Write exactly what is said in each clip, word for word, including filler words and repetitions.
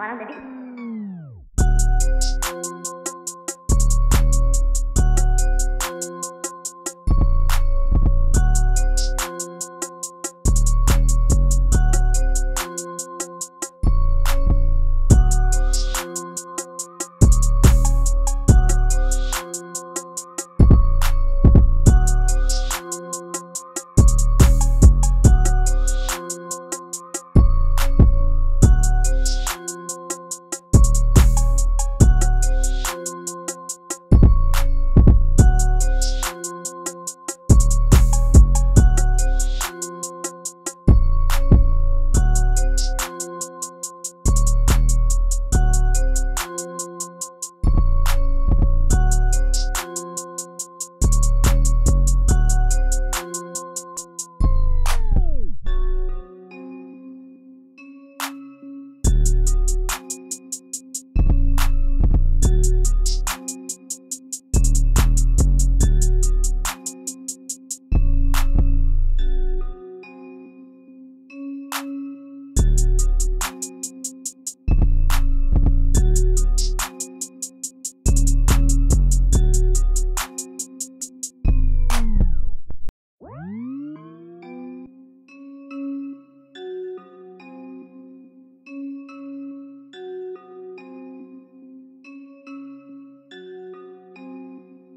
around the day.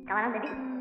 I want to do